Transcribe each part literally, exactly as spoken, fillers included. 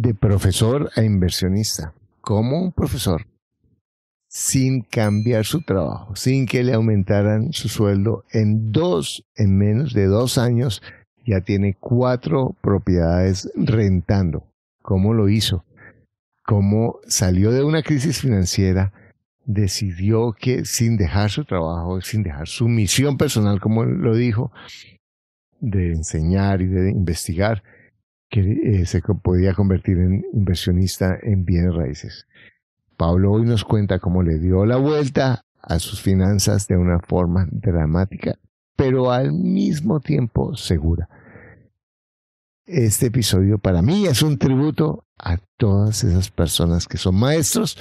de profesor a inversionista, como un profesor, sin cambiar su trabajo, sin que le aumentaran su sueldo, en dos, en menos de dos años, ya tiene cuatro propiedades rentando. ¿Cómo lo hizo? Cómo salió de una crisis financiera, decidió que sin dejar su trabajo, sin dejar su misión personal, como lo dijo, de enseñar y de investigar, que eh, se podía convertir en inversionista en bienes raíces. Pablo hoy nos cuenta cómo le dio la vuelta a sus finanzas de una forma dramática, pero al mismo tiempo segura. Este episodio para mí es un tributo a todas esas personas que son maestros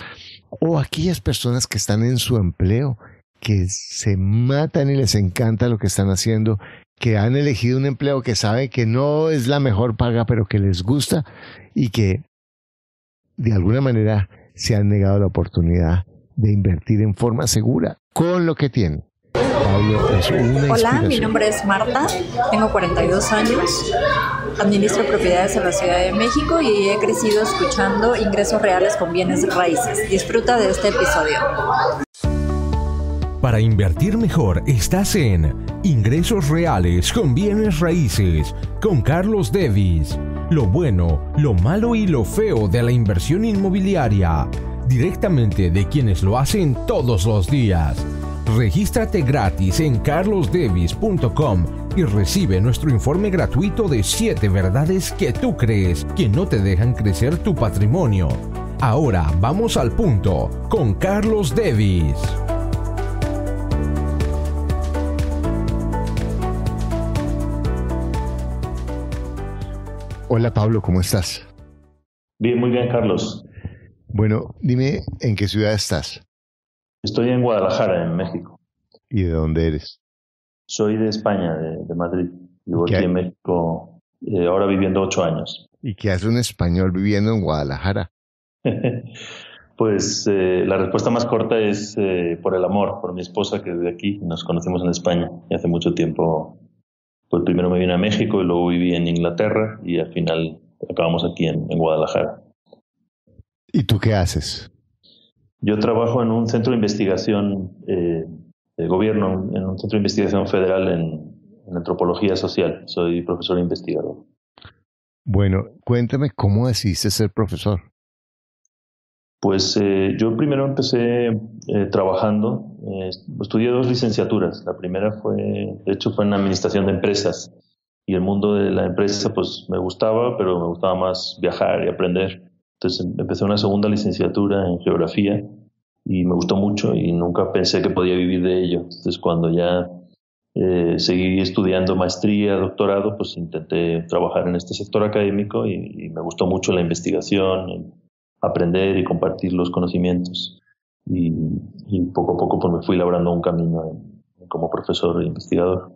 o aquellas personas que están en su empleo, que se matan y les encanta lo que están haciendo, que han elegido un empleo que saben que no es la mejor paga, pero que les gusta y que de alguna manera se han negado la oportunidad de invertir en forma segura con lo que tienen. Hola, mi nombre es Marta, tengo cuarenta y dos años, administro propiedades en la Ciudad de México y he crecido escuchando Ingresos Reales con Bienes Raíces. Disfruta de este episodio. Para invertir mejor, estás en Ingresos Reales con Bienes Raíces, con Carlos Devis. Lo bueno, lo malo y lo feo de la inversión inmobiliaria, directamente de quienes lo hacen todos los días. Regístrate gratis en carlos devis punto com y recibe nuestro informe gratuito de siete verdades que tú crees que no te dejan crecer tu patrimonio. Ahora vamos al punto con Carlos Devis. Hola Pablo, ¿cómo estás? Bien, muy bien, Carlos. Bueno, dime, ¿en qué ciudad estás? Estoy en Guadalajara, en México. ¿Y de dónde eres? Soy de España, de, de Madrid. Vivo aquí en México, eh, ahora viviendo ocho años. ¿Y qué hace un español viviendo en Guadalajara? Pues eh, la respuesta más corta es eh, por el amor, por mi esposa, que vive aquí. Nos conocimos en España y hace mucho tiempo. Pues primero me vine a México y luego viví en Inglaterra y al final acabamos aquí en, en Guadalajara. ¿Y tú qué haces? Yo trabajo en un centro de investigación eh, de gobierno, en un centro de investigación federal en, en antropología social. Soy profesor e investigador. Bueno, cuéntame cómo decidiste ser profesor. Pues eh, yo primero empecé eh, trabajando, eh, estudié dos licenciaturas. La primera fue, de hecho, fue en administración de empresas y el mundo de la empresa pues me gustaba, pero me gustaba más viajar y aprender. Entonces empecé una segunda licenciatura en geografía y me gustó mucho y nunca pensé que podía vivir de ello. Entonces cuando ya eh, seguí estudiando maestría, doctorado, pues intenté trabajar en este sector académico y, y me gustó mucho la investigación, aprender y compartir los conocimientos. Y, y poco a poco pues me fui labrando un camino en, como profesor e investigador.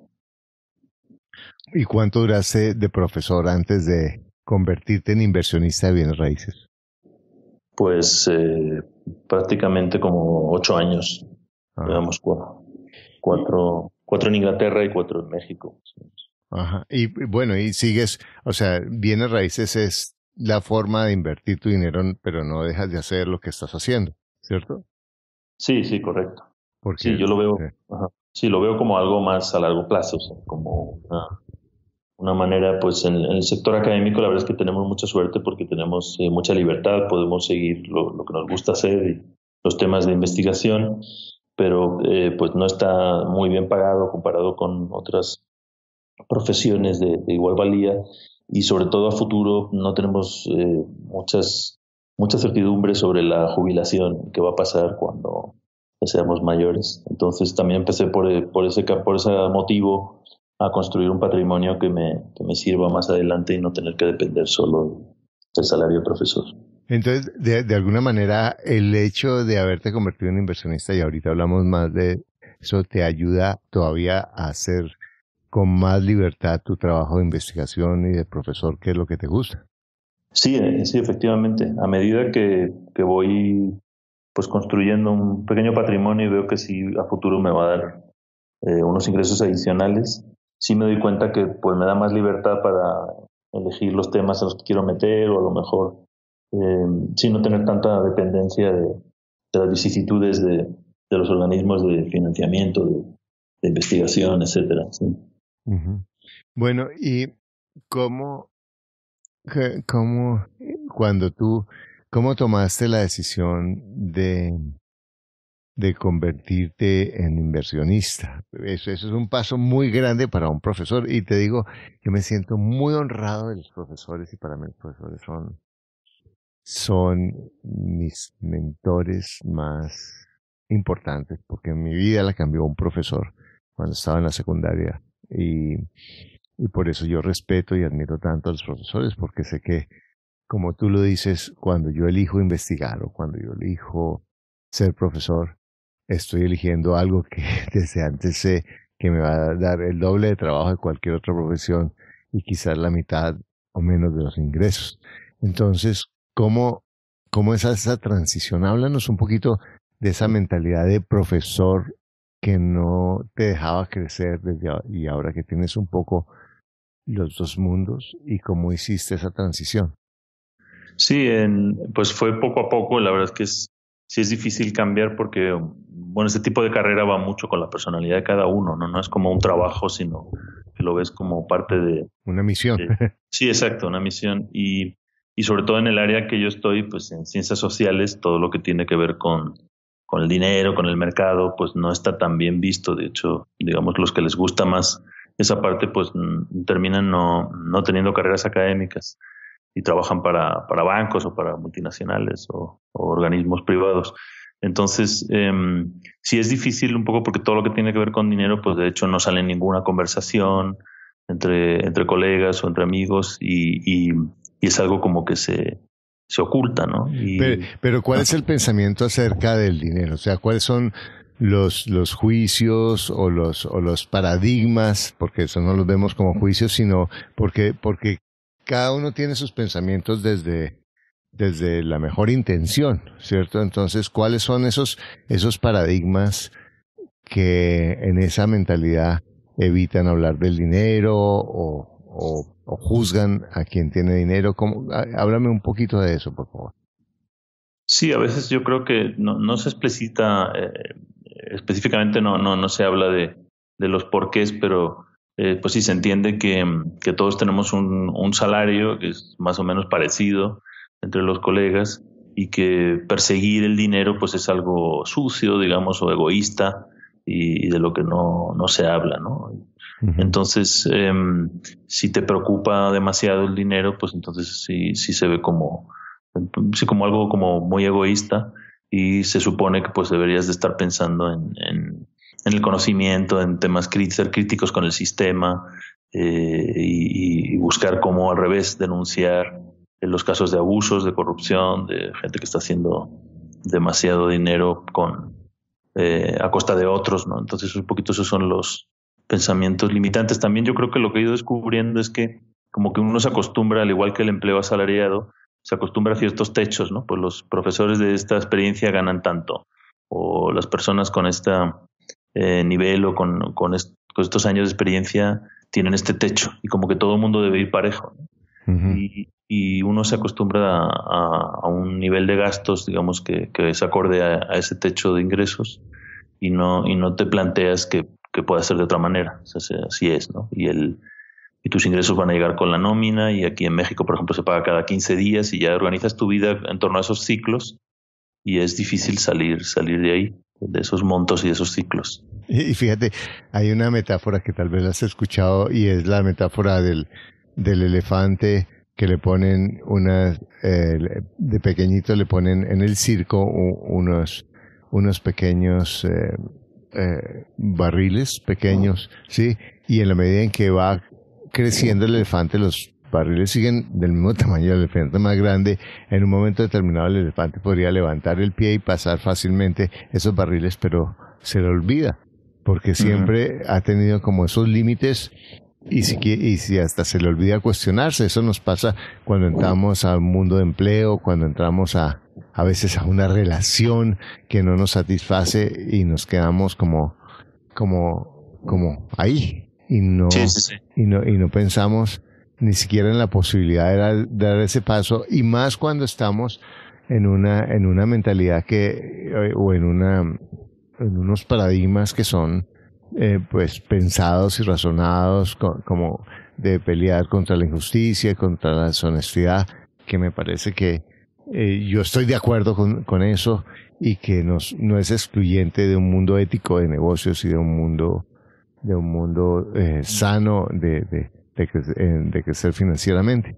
¿Y cuánto duraste de profesor antes de convertirte en inversionista de bienes raíces? Pues eh, prácticamente como ocho años, ah. Digamos cuatro, cuatro, cuatro en Inglaterra y cuatro en México. Ajá. Y bueno, y sigues, o sea, bienes raíces es la forma de invertir tu dinero, pero no dejas de hacer lo que estás haciendo, ¿cierto? Sí, sí, correcto. Porque sí, yo lo veo, eh. ajá, sí, lo veo como algo más a largo plazo, o sea, como una, una manera, pues en, en el sector académico la verdad es que tenemos mucha suerte porque tenemos eh, mucha libertad, podemos seguir lo, lo que nos gusta hacer y los temas de investigación, pero eh, pues no está muy bien pagado comparado con otras profesiones de, de igual valía y sobre todo a futuro no tenemos eh, muchas mucha certidumbre sobre la jubilación, qué va a pasar cuando seamos mayores. Entonces también empecé por, por, ese, por ese motivo a construir un patrimonio que me, que me sirva más adelante y no tener que depender solo del salario de profesor. Entonces, de, de alguna manera, el hecho de haberte convertido en inversionista, y ahorita hablamos más de eso, te ayuda todavía a hacer con más libertad tu trabajo de investigación y de profesor, que es lo que te gusta. Sí, sí, efectivamente. A medida que, que voy pues construyendo un pequeño patrimonio y veo que sí a futuro me va a dar eh, unos ingresos adicionales, sí me doy cuenta que pues me da más libertad para elegir los temas a los que quiero meter o a lo mejor eh, sin no tener tanta dependencia de, de las vicisitudes de, de los organismos de financiamiento, de, de investigación, etcétera. ¿Sí? Uh-huh. Bueno, y cómo, cómo cuando tú cómo tomaste la decisión de de convertirte en inversionista. Eso, eso es un paso muy grande para un profesor, y te digo que me siento muy honrado de los profesores, y para mí los profesores son, son mis mentores más importantes, porque en mi vida la cambió un profesor cuando estaba en la secundaria, y, y por eso yo respeto y admiro tanto a los profesores, porque sé que, como tú lo dices, cuando yo elijo investigar o cuando yo elijo ser profesor, estoy eligiendo algo que desde antes sé que me va a dar el doble de trabajo de cualquier otra profesión y quizás la mitad o menos de los ingresos. Entonces, ¿cómo, cómo es esa transición? Háblanos un poquito de esa mentalidad de profesor que no te dejaba crecer desde ahora, y ahora que tienes un poco los dos mundos, y cómo hiciste esa transición. Sí, en, pues fue poco a poco. La verdad es que es Sí es difícil cambiar porque, bueno, este tipo de carrera va mucho con la personalidad de cada uno, ¿no? No es como un trabajo, sino que lo ves como parte de... Una misión. De, sí, exacto, una misión. Y, y sobre todo en el área que yo estoy, pues en ciencias sociales, todo lo que tiene que ver con, con el dinero, con el mercado, pues no está tan bien visto. De hecho, digamos, los que les gusta más esa parte, pues terminan no, no teniendo carreras académicas, y trabajan para, para bancos o para multinacionales o, o organismos privados. Entonces, eh, sí es difícil un poco porque todo lo que tiene que ver con dinero, pues de hecho no sale ninguna conversación entre, entre colegas o entre amigos, y, y, y es algo como que se, se oculta, ¿no? Y, pero, pero ¿cuál es el pensamiento acerca del dinero? O sea, ¿cuáles son los, los juicios o los, o los paradigmas? Porque eso no los vemos como juicios, sino porque... porque cada uno tiene sus pensamientos desde, desde la mejor intención, ¿cierto? Entonces, ¿cuáles son esos, esos paradigmas que en esa mentalidad evitan hablar del dinero o, o, o juzgan a quien tiene dinero? ¿Cómo? Háblame un poquito de eso, por favor. Sí, a veces yo creo que no, no se explicita, eh, específicamente no, no, no se habla de, de los porqués, pero... Eh, pues sí, se entiende que, que todos tenemos un, un salario que es más o menos parecido entre los colegas, y que perseguir el dinero pues es algo sucio, digamos, o egoísta, y, y de lo que no, no se habla, ¿no? Uh-huh. Entonces, eh, si te preocupa demasiado el dinero, pues entonces sí, sí se ve como, sí, como algo como muy egoísta, y se supone que pues deberías de estar pensando en... en en el conocimiento, en temas críticos, ser críticos con el sistema, eh, y, y buscar cómo al revés denunciar los casos de abusos, de corrupción, de gente que está haciendo demasiado dinero con eh, a costa de otros, ¿no? Entonces un poquito esos son los pensamientos limitantes. También yo creo que lo que he ido descubriendo es que como que uno se acostumbra, al igual que el empleo asalariado, se acostumbra a ciertos techos, ¿no? Pues los profesores de esta experiencia ganan tanto, o las personas con esta... Eh, nivel o con, con, est- con estos años de experiencia tienen este techo, y como que todo el mundo debe ir parejo, ¿no? Uh-huh. y, y uno se acostumbra a, a, a un nivel de gastos, digamos, que, que es acorde a, a ese techo de ingresos, y no, y no te planteas que, que pueda ser de otra manera. O sea, se, así es, ¿no? Y, el, y tus ingresos van a llegar con la nómina, y aquí en México, por ejemplo, se paga cada quince días, y ya organizas tu vida en torno a esos ciclos, y es difícil salir, salir de ahí, de esos montos y de esos ciclos. Y fíjate, hay una metáfora que tal vez has escuchado, y es la metáfora del, del elefante que le ponen unas, eh, de pequeñito le ponen en el circo unos, unos pequeños eh, eh, barriles pequeños, ¿sí? Y en la medida en que va creciendo el elefante, los barriles siguen del mismo tamaño, el elefante más grande. En un momento determinado el elefante podría levantar el pie y pasar fácilmente esos barriles, pero se le olvida, porque siempre uh-huh. ha tenido como esos límites, y si, y si hasta se le olvida cuestionarse. Eso nos pasa cuando entramos a un mundo de empleo, cuando entramos a, a veces a una relación que no nos satisface, y nos quedamos como, como, como ahí, y no, sí, sí, sí. y no, y no pensamos ni siquiera en la posibilidad de dar, de dar ese paso, y más cuando estamos en una, en una mentalidad que, o en una, en unos paradigmas que son eh, pues pensados y razonados, co como de pelear contra la injusticia, contra la deshonestidad, que me parece que eh, yo estoy de acuerdo con, con eso, y que nos, no es excluyente de un mundo ético de negocios y de un mundo, de un mundo eh, sano de, de, de, crecer, de crecer financieramente.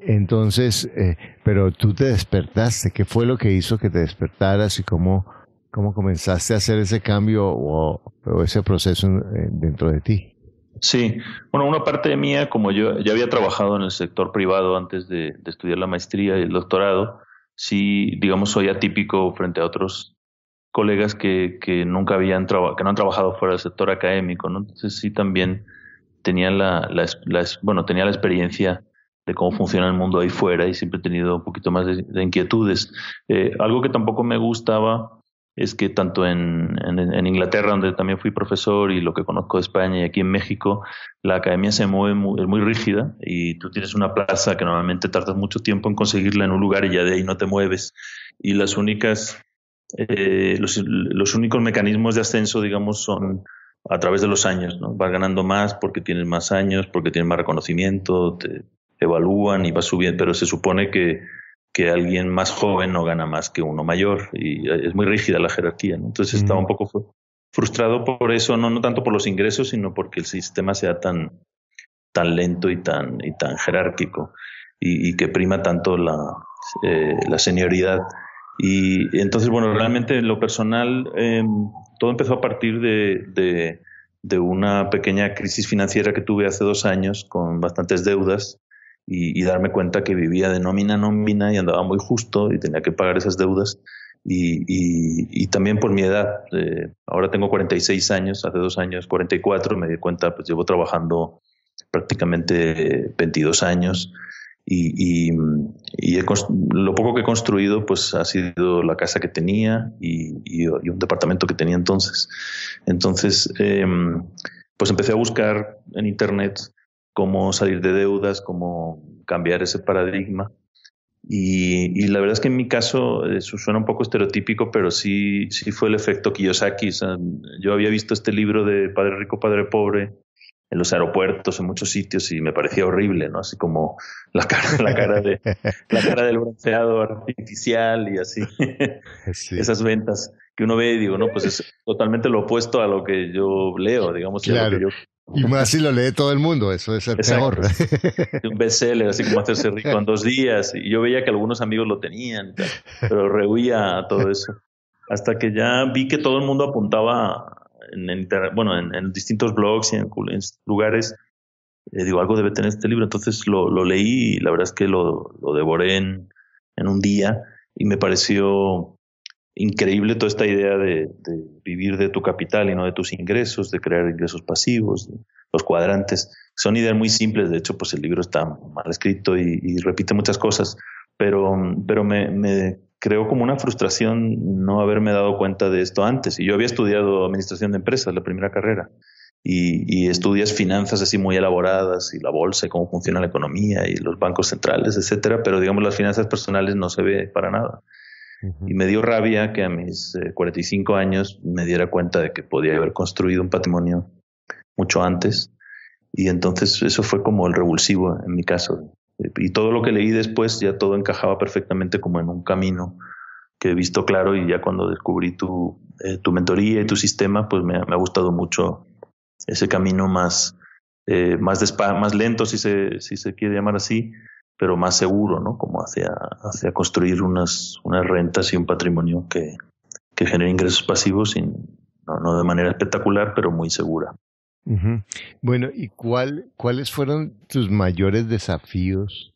Entonces, eh, pero tú te despertaste. ¿Qué fue lo que hizo que te despertaras y cómo, cómo comenzaste a hacer ese cambio o, o ese proceso dentro de ti? Sí, bueno, una parte mía, como yo ya había trabajado en el sector privado antes de, de estudiar la maestría y el doctorado, sí, digamos, soy atípico frente a otros colegas que, que nunca habían traba, que no han trabajado fuera del sector académico, ¿no? Entonces sí también tenía la, la, la, bueno, tenía la experiencia de cómo funciona el mundo ahí fuera y siempre he tenido un poquito más de, de inquietudes. Eh, algo que tampoco me gustaba es que tanto en, en, en Inglaterra, donde también fui profesor, y lo que conozco de España, y aquí en México, la academia se mueve muy, es muy rígida, y tú tienes una plaza que normalmente tardas mucho tiempo en conseguirla en un lugar y ya de ahí no te mueves. Y las únicas, eh, los, los únicos mecanismos de ascenso, digamos, son a través de los años, ¿no? Vas ganando más porque tienes más años, porque tienes más reconocimiento, te evalúan y vas subiendo, pero se supone que, que alguien más joven no gana más que uno mayor, y es muy rígida la jerarquía, ¿no? Entonces mm. estaba un poco frustrado por eso, no, no tanto por los ingresos, sino porque el sistema sea tan, tan lento y tan, y tan jerárquico, y, y que prima tanto la, eh, la senioridad. Y entonces, bueno, realmente en lo personal, eh, todo empezó a partir de, de, de una pequeña crisis financiera que tuve hace dos años con bastantes deudas, Y, y darme cuenta que vivía de nómina a nómina y andaba muy justo y tenía que pagar esas deudas. Y, y, y también por mi edad, eh, ahora tengo cuarenta y seis años, hace dos años cuarenta y cuatro, me di cuenta, pues llevo trabajando prácticamente veintidós años y, y, y he, lo poco que he construido pues ha sido la casa que tenía y, y, y un departamento que tenía entonces. Entonces, eh, pues empecé a buscar en internet cómo salir de deudas, cómo cambiar ese paradigma. Y, y la verdad es que en mi caso, eso suena un poco estereotípico, pero sí, sí fue el efecto Kiyosaki. O sea, yo había visto este libro de Padre Rico, Padre Pobre en los aeropuertos, en muchos sitios, y me parecía horrible, ¿no? Así como la cara, la cara, de, la cara del bronceado artificial y así. Sí. Esas ventas que uno ve y digo, no, pues es totalmente lo opuesto a lo que yo leo, digamos. Claro. Que yo... Y más si lo lee todo el mundo, eso es el peor. Un bestseller, así como hacerse rico en dos días. Y yo veía que algunos amigos lo tenían, pero rehuía a todo eso. Hasta que ya vi que todo el mundo apuntaba en, en, bueno, en, en distintos blogs y en, en lugares. Eh, digo, algo debe tener este libro. Entonces lo, lo leí y la verdad es que lo, lo devoré en, en un día. Y me pareció increíble toda esta idea de, de vivir de tu capital y no de tus ingresos, de crear ingresos pasivos, los cuadrantes. Son ideas muy simples, de hecho, pues el libro está mal escrito y, y repite muchas cosas, pero, pero me, me creó como una frustración no haberme dado cuenta de esto antes. Y yo había estudiado administración de empresas, la primera carrera, y, y estudias finanzas así muy elaboradas y la bolsa y cómo funciona la economía y los bancos centrales, etcétera, pero digamos las finanzas personales no se ve para nada. Y me dio rabia que a mis eh, cuarenta y cinco años me diera cuenta de que podía haber construido un patrimonio mucho antes. Y entonces eso fue como el revulsivo en mi caso. Y todo lo que leí después ya todo encajaba perfectamente como en un camino que he visto claro. Y ya cuando descubrí tu, eh, tu mentoría y tu sistema, pues me, me ha gustado mucho ese camino más, eh, más, despa más lento, si se, si se quiere llamar así, pero más seguro, ¿no? Como hacia, hacia construir unas, unas rentas y un patrimonio que, que genere ingresos pasivos, y no, no de manera espectacular, pero muy segura. Uh-huh. Bueno, ¿y cuál, cuáles fueron tus mayores desafíos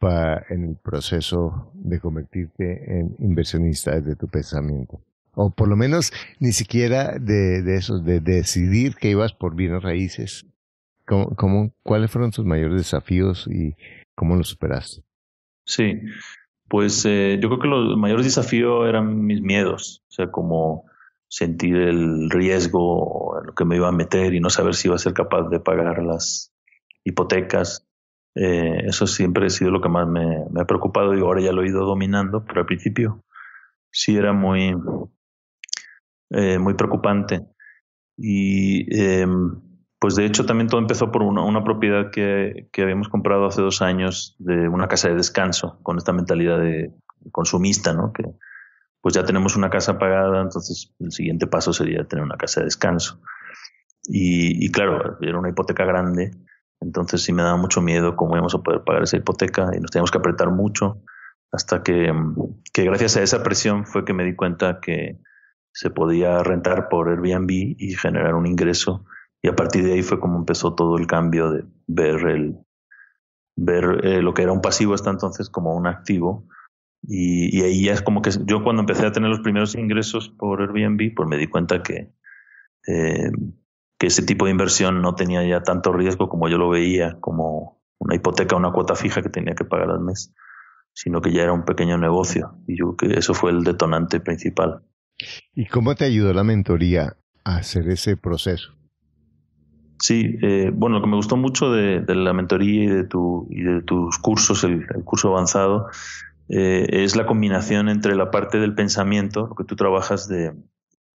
para, en el proceso de convertirte en inversionista desde tu pensamiento? O por lo menos ni siquiera de, de eso, de decidir que ibas por bienes raíces. ¿Cómo, cómo, ¿Cuáles fueron tus mayores desafíos y cómo los superaste? Sí, pues eh, yo creo que los mayores desafíos eran mis miedos. O sea, como sentir el riesgo en lo que me iba a meter y no saber si iba a ser capaz de pagar las hipotecas, Eh, eso siempre ha sido lo que más me, me ha preocupado. Digo, ahora ya lo he ido dominando, pero al principio sí era muy, eh, muy preocupante. Y eh, pues de hecho también todo empezó por una, una propiedad que, que habíamos comprado hace dos años, de una casa de descanso, con esta mentalidad de consumista, ¿no? Que pues ya tenemos una casa pagada, entonces el siguiente paso sería tener una casa de descanso. Y, y claro, era una hipoteca grande, entonces sí me daba mucho miedo cómo íbamos a poder pagar esa hipoteca y nos teníamos que apretar mucho, hasta que, que gracias a esa presión fue que me di cuenta que se podía rentar por Airbnb y generar un ingreso, y a partir de ahí fue como empezó todo el cambio de ver, el, ver eh, lo que era un pasivo hasta entonces como un activo. Y, y ahí ya es como que yo, cuando empecé a tener los primeros ingresos por Airbnb, pues me di cuenta que, eh, que ese tipo de inversión no tenía ya tanto riesgo como yo lo veía, como una hipoteca, una cuota fija que tenía que pagar al mes, sino que ya era un pequeño negocio, y yo creo que eso fue el detonante principal. ¿Y cómo te ayudó la mentoría a hacer ese proceso? Sí, eh, bueno, lo que me gustó mucho de, de la mentoría y de, tu, y de tus cursos, el, el curso avanzado, eh, es la combinación entre la parte del pensamiento, lo que tú trabajas de,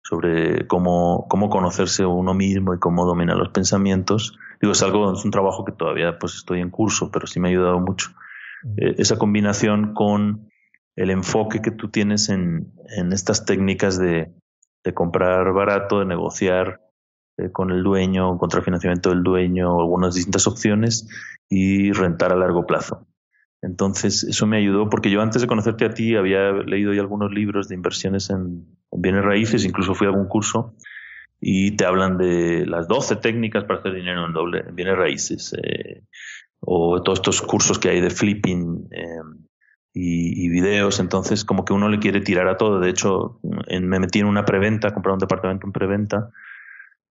sobre cómo, cómo conocerse uno mismo y cómo dominar los pensamientos. Digo, es algo, es un trabajo que todavía pues estoy en curso, pero sí me ha ayudado mucho. Eh, esa combinación con el enfoque que tú tienes en, en estas técnicas de, de comprar barato, de negociar eh, con el dueño, encontrar financiamiento del dueño, algunas distintas opciones, y rentar a largo plazo. Entonces eso me ayudó, porque yo antes de conocerte a ti había leído ya algunos libros de inversiones en, en bienes raíces, incluso fui a algún curso, y te hablan de las doce técnicas para hacer dinero en, doble, en bienes raíces, eh, o todos estos cursos que hay de flipping, eh, Y, y videos. Entonces como que uno le quiere tirar a todo. De hecho, en, me metí en una preventa, comprar un departamento en preventa,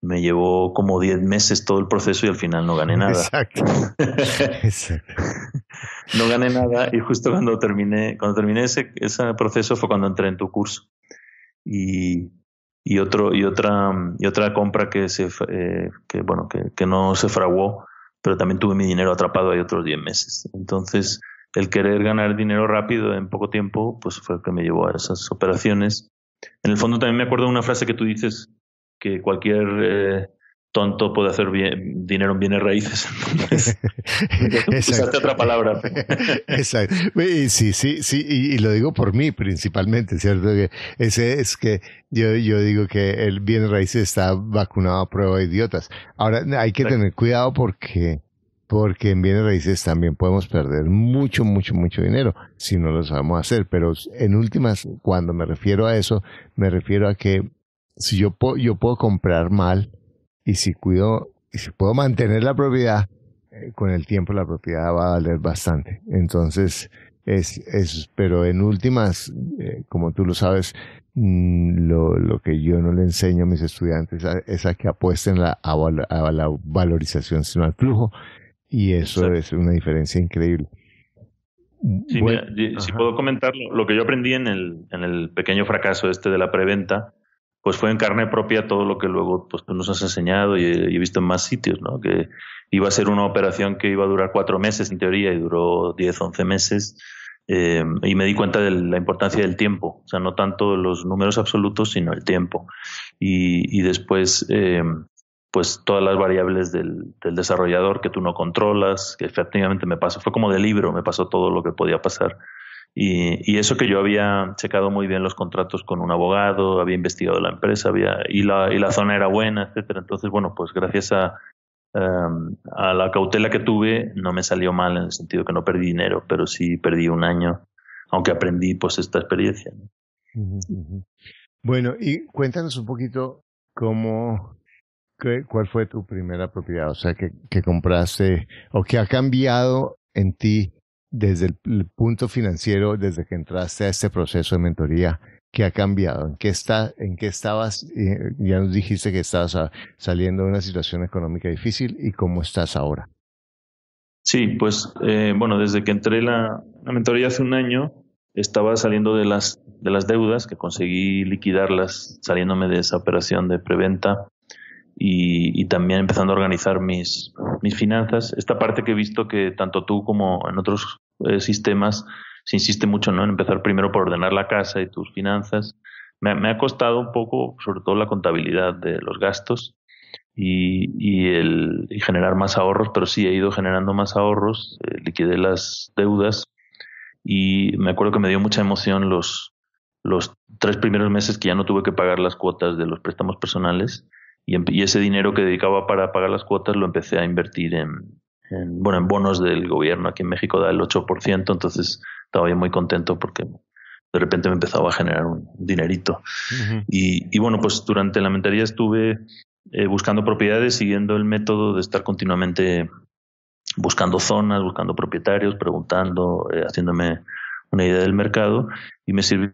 me llevó como diez meses todo el proceso, y al final no gané nada. Exacto. Exacto. No gané nada, y justo cuando terminé cuando terminé ese, ese proceso fue cuando entré en tu curso. Y, y otro y otra y otra compra que se eh, que bueno que, que no se fraguó, pero también tuve mi dinero atrapado ahí otros diez meses. Entonces el querer ganar dinero rápido en poco tiempo, pues fue lo que me llevó a esas operaciones. En el fondo también me acuerdo de una frase que tú dices, que cualquier eh, tonto puede hacer bien, dinero en bienes raíces. Entonces, usaste otra palabra. Exacto. Sí, sí, sí. Y, y lo digo por mí principalmente, ¿cierto? Que ese es que yo, yo digo que el bienes raíces está vacunado a prueba de idiotas. Ahora, hay que Exacto. tener cuidado porque... Porque en bienes raíces también podemos perder mucho, mucho, mucho dinero si no lo sabemos hacer. Pero en últimas, cuando me refiero a eso, me refiero a que si yo, po- yo puedo comprar mal, y si cuido, y si puedo mantener la propiedad, eh, con el tiempo la propiedad va a valer bastante. Entonces, es, es, pero en últimas, eh, como tú lo sabes, mmm, lo, lo que yo no le enseño a mis estudiantes a, es a que apuesten la, a, val- a la valorización, sino al flujo. Y eso Exacto. es una diferencia increíble. Sí, bueno, mira, si puedo comentar, lo que yo aprendí en el, en el pequeño fracaso este de la preventa, pues fue en carne propia todo lo que luego pues, tú nos has enseñado, y, y he visto en más sitios, ¿no? Que iba a ser una operación que iba a durar cuatro meses en teoría, y duró diez, once meses. Eh, y me di cuenta de la importancia del tiempo. O sea, no tanto los números absolutos, sino el tiempo. Y, y después... Eh, pues todas las variables del, del desarrollador que tú no controlas, que efectivamente me pasó, fue como de libro, me pasó todo lo que podía pasar. Y, y eso que yo había checado muy bien los contratos con un abogado, había investigado la empresa, había y la, y la zona era buena, etcétera. Entonces, bueno, pues gracias a, um, a la cautela que tuve, no me salió mal en el sentido que no perdí dinero, pero sí perdí un año, aunque aprendí pues esta experiencia, ¿no? Uh-huh, uh-huh. Bueno, y cuéntanos un poquito cómo... ¿Cuál fue tu primera propiedad? O sea, que, que compraste, o que ha cambiado en ti desde el, el punto financiero, desde que entraste a este proceso de mentoría. ¿Qué ha cambiado? ¿En qué, está, en qué estabas? Eh, ya nos dijiste que estabas a, saliendo de una situación económica difícil, ¿y cómo estás ahora? Sí, pues, eh, bueno, desde que entré la, la mentoría hace un año, estaba saliendo de las, de las deudas, que conseguí liquidarlas saliéndome de esa operación de preventa. y, y también empezando a organizar mis, mis finanzas. Esta parte que he visto que tanto tú como en otros eh, sistemas se insiste mucho, ¿no?, en empezar primero por ordenar la casa y tus finanzas. Me, me ha costado un poco, sobre todo la contabilidad de los gastos y, y, el, y generar más ahorros, pero sí he ido generando más ahorros, eh, liquidé las deudas y me acuerdo que me dio mucha emoción los... los tres primeros meses que ya no tuve que pagar las cuotas de los préstamos personales y, y ese dinero que dedicaba para pagar las cuotas lo empecé a invertir en, en, bueno, en bonos del gobierno. Aquí en México da el ocho por ciento, entonces estaba yo muy contento porque de repente me empezaba a generar un dinerito. Uh-huh. Y, y bueno, pues durante la mentoría estuve eh, buscando propiedades, siguiendo el método de estar continuamente buscando zonas, buscando propietarios, preguntando, eh, haciéndome una idea del mercado, y me sirvió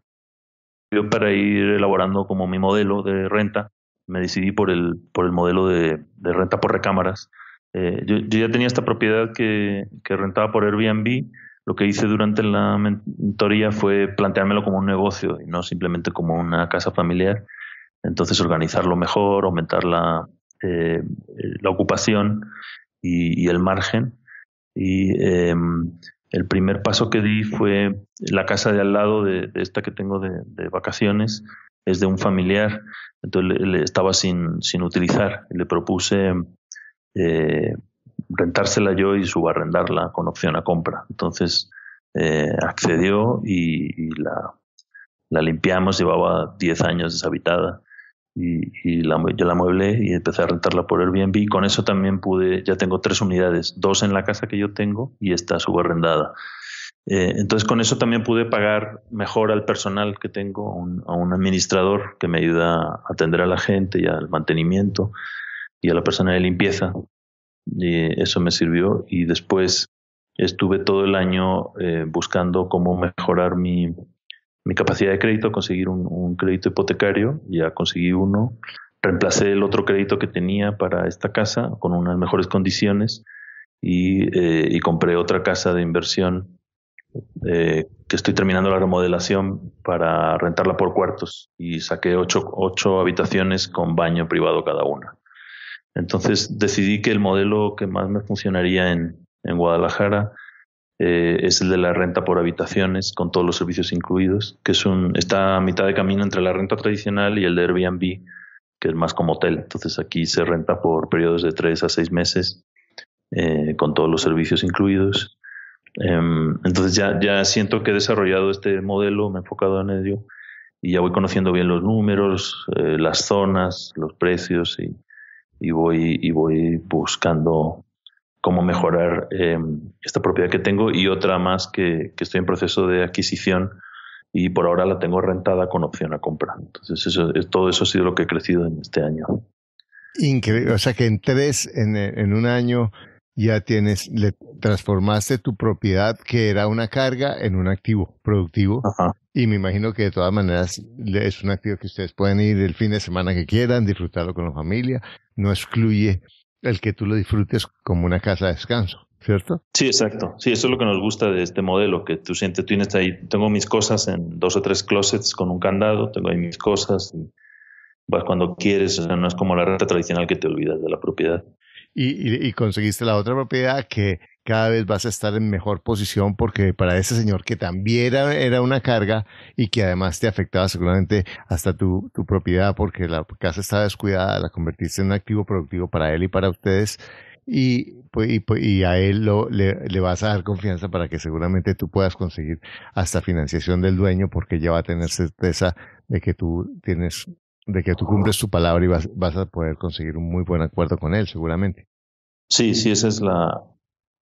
Yo para ir elaborando como mi modelo de renta. Me decidí por el por el modelo de, de renta por recámaras. Eh, yo, yo ya tenía esta propiedad que, que rentaba por Airbnb. Lo que hice durante la mentoría fue planteármelo como un negocio y no simplemente como una casa familiar. Entonces organizarlo mejor, aumentar la, eh, la ocupación y, y el margen. Y eh, el primer paso que di fue la casa de al lado de, de esta que tengo de, de vacaciones, es de un familiar, entonces le, le estaba sin, sin utilizar. Le propuse eh, rentársela yo y subarrendarla con opción a compra. Entonces eh, accedió y, y la, la limpiamos, llevaba diez años deshabitada y, y la, yo la amueblé y empecé a rentarla por Airbnb. Con eso también pude, ya tengo tres unidades, dos en la casa que yo tengo y esta subarrendada. Eh, entonces con eso también pude pagar mejor al personal que tengo, un, a un administrador que me ayuda a atender a la gente y al mantenimiento y a la persona de limpieza. Y eso me sirvió y después estuve todo el año eh, buscando cómo mejorar mi, mi capacidad de crédito, conseguir un, un crédito hipotecario. Ya conseguí uno, reemplacé el otro crédito que tenía para esta casa con unas mejores condiciones y, eh, y compré otra casa de inversión. Eh, que estoy terminando la remodelación para rentarla por cuartos y saqué ocho, ocho habitaciones con baño privado cada una. Entonces decidí que el modelo que más me funcionaría en, en Guadalajara eh, es el de la renta por habitaciones con todos los servicios incluidos, que es un, está a mitad de camino entre la renta tradicional y el de Airbnb, que es más como hotel. Entonces aquí se renta por periodos de tres a seis meses eh, con todos los servicios incluidos. Entonces ya, ya siento que he desarrollado este modelo, me he enfocado en ello y ya voy conociendo bien los números, eh, las zonas, los precios y, y, voy, y voy buscando cómo mejorar eh, esta propiedad que tengo y otra más que, que estoy en proceso de adquisición y por ahora la tengo rentada con opción a compra. Entonces eso, todo eso ha sido lo que he crecido en este año. Increíble, o sea que en tres, en, en un año... Ya tienes, le transformaste tu propiedad, que era una carga, en un activo productivo. Ajá. Y me imagino que de todas maneras es un activo que ustedes pueden ir el fin de semana que quieran, disfrutarlo con la familia. No excluye el que tú lo disfrutes como una casa de descanso, ¿cierto? Sí, exacto. Sí, eso es lo que nos gusta de este modelo, que tú sientes, tú tienes ahí, tengo mis cosas en dos o tres closets con un candado, tengo ahí mis cosas y vas cuando quieres. O sea, no es como la renta tradicional que te olvidas de la propiedad. Y, y conseguiste la otra propiedad que cada vez vas a estar en mejor posición, porque para ese señor que también era, era una carga y que además te afectaba seguramente hasta tu, tu propiedad, porque la casa estaba descuidada, la convertiste en un activo productivo para él y para ustedes, y, y, y a él lo, le, le vas a dar confianza para que seguramente tú puedas conseguir hasta financiación del dueño, porque ya va a tener certeza de que tú tienes... de que tú cumples tu palabra y vas, vas a poder conseguir un muy buen acuerdo con él, seguramente. Sí, sí, esa es la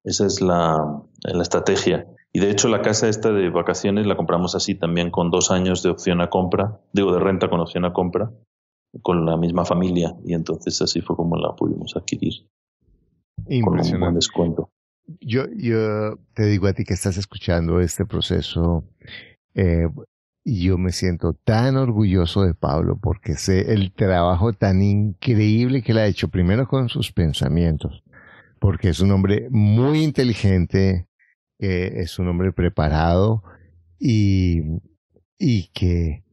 esa es la, la estrategia. Y de hecho la casa esta de vacaciones la compramos así también, con dos años de opción a compra, digo de renta con opción a compra, con la misma familia. Y entonces así fue como la pudimos adquirir. Impresionante. Con un buen descuento. Yo, yo te digo a ti que estás escuchando este proceso... Eh, Y yo me siento tan orgulloso de Pablo, porque sé el trabajo tan increíble que él ha hecho, primero con sus pensamientos, porque es un hombre muy inteligente, eh, es un hombre preparado y, y que,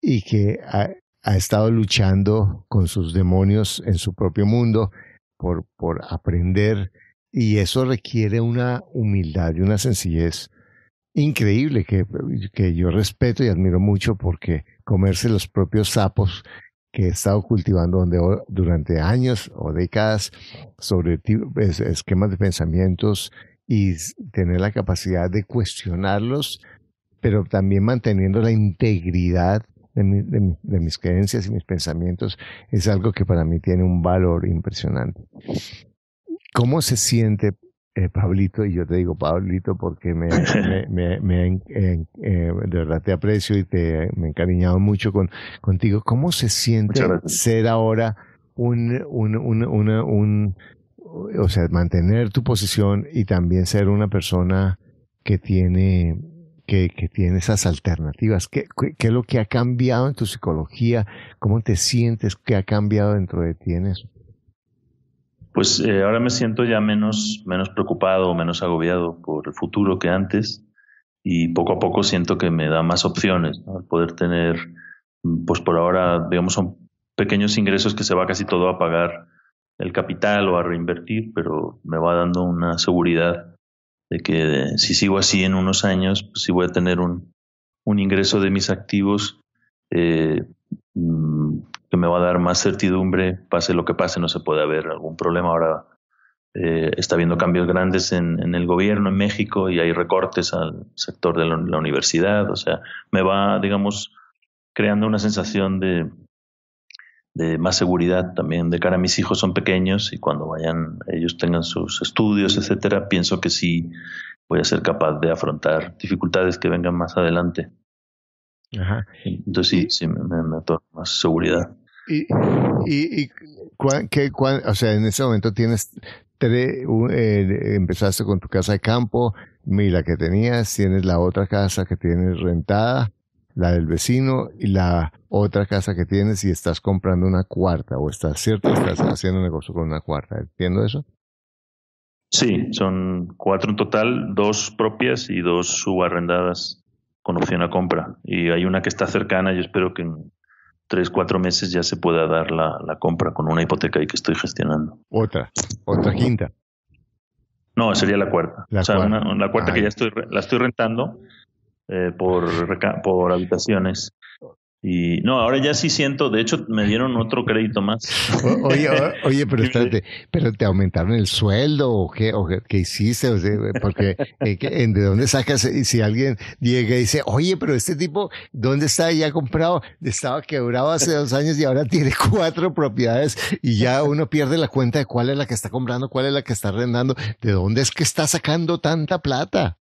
y que ha, ha estado luchando con sus demonios en su propio mundo por, por aprender, y eso requiere una humildad y una sencillez increíble que, que yo respeto y admiro mucho, porque comerse los propios sapos que he estado cultivando donde, durante años o décadas sobre esquemas de pensamientos, y tener la capacidad de cuestionarlos, pero también manteniendo la integridad de, mi, de, de mis creencias y mis pensamientos, es algo que para mí tiene un valor impresionante. ¿Cómo se siente Eh, Pablito? Y yo te digo Pablito porque me, me, me, me eh, eh, de verdad te aprecio y te, me he encariñado mucho con, contigo. ¿Cómo se siente ser ahora un, un, un, una, un, o sea, mantener tu posición y también ser una persona que tiene, que, que tiene esas alternativas? ¿Qué, qué es lo que ha cambiado en tu psicología? ¿Cómo te sientes? ¿Qué ha cambiado dentro de ti en eso? Pues eh, ahora me siento ya menos, menos preocupado, menos agobiado por el futuro que antes, y poco a poco siento que me da más opciones, ¿no? Al poder tener, pues por ahora, digamos, son pequeños ingresos que se va casi todo a pagar el capital o a reinvertir, pero me va dando una seguridad de que si sigo así en unos años, pues sí voy a tener un, un ingreso de mis activos eh, mmm, que me va a dar más certidumbre, pase lo que pase, no se puede haber algún problema. Ahora eh, está habiendo cambios grandes en, en el gobierno en México y hay recortes al sector de la, la universidad. O sea, me va, digamos, creando una sensación de, de más seguridad también de cara a mis hijos. Son pequeños y cuando vayan, ellos tengan sus estudios, etcétera, pienso que sí voy a ser capaz de afrontar dificultades que vengan más adelante. Ajá. Entonces sí, sí me, me, me da más seguridad. ¿Y, y, y ¿cuán, qué, cuán, o sea, en ese momento tienes tres, un, eh, empezaste con tu casa de campo, la que tenías, tienes la otra casa que tienes rentada, la del vecino, y la otra casa que tienes, y estás comprando una cuarta, o estás, ¿cierto? Estás haciendo un negocio con una cuarta, ¿entiendo eso? Sí, son cuatro en total, dos propias y dos subarrendadas con opción a compra. Y hay una que está cercana, yo espero que en tres, cuatro meses ya se pueda dar la, la compra con una hipoteca ahí que estoy gestionando. Otra, otra quinta. No, sería la cuarta. La o sea, cuarta, una, la cuarta que ya estoy, la estoy rentando eh, por, por habitaciones. Y no, ahora ya sí siento, de hecho me dieron otro crédito más. O, oye, o, oye, pero espérate, pero te aumentaron el sueldo o qué, o qué, qué hiciste, o sea, porque eh, que, ¿de dónde sacas? Y si alguien llega y dice, oye, pero este tipo, ¿dónde está? Ya ha comprado, estaba quebrado hace dos años y ahora tiene cuatro propiedades, y ya uno pierde la cuenta de cuál es la que está comprando, cuál es la que está arrendando. ¿De dónde es que está sacando tanta plata?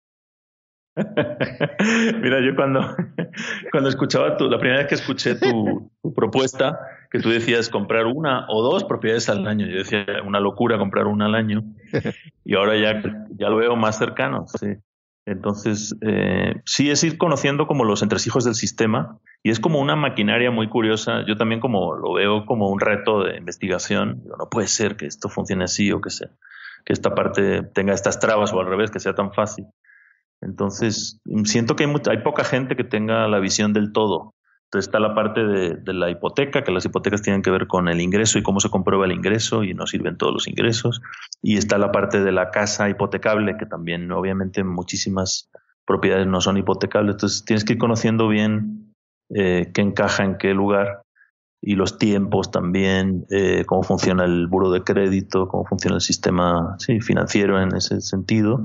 Mira, yo cuando, cuando escuchaba tu, la primera vez que escuché tu, tu propuesta, que tú decías comprar una o dos propiedades al año, yo decía, una locura comprar una al año, y ahora ya, ya lo veo más cercano, sí. Entonces, eh, sí es ir conociendo como los entresijos del sistema, y es como una maquinaria muy curiosa. Yo también como lo veo como un reto de investigación. Digo, no puede ser que esto funcione así, o que sea, que esta parte tenga estas trabas, o al revés, que sea tan fácil. Entonces, siento que hay, mucha, hay poca gente que tenga la visión del todo. Entonces está la parte de, de la hipoteca, que las hipotecas tienen que ver con el ingreso y cómo se comprueba el ingreso, y no sirven todos los ingresos. Y está la parte de la casa hipotecable, que también obviamente muchísimas propiedades no son hipotecables. Entonces tienes que ir conociendo bien eh, qué encaja en qué lugar, y los tiempos también, eh, cómo funciona el buro de crédito, cómo funciona el sistema sí, financiero en ese sentido.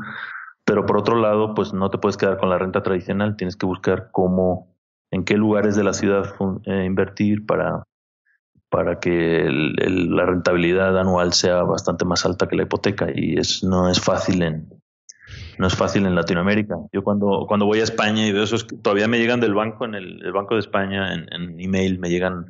Pero por otro lado, pues no te puedes quedar con la renta tradicional. Tienes que buscar cómo, en qué lugares de la ciudad eh, invertir para, para que el, el, la rentabilidad anual sea bastante más alta que la hipoteca. Y es, no es fácil en, no es fácil en Latinoamérica. Yo cuando, cuando voy a España y veo esos, todavía me llegan del banco, en el, el Banco de España, en, en email me llegan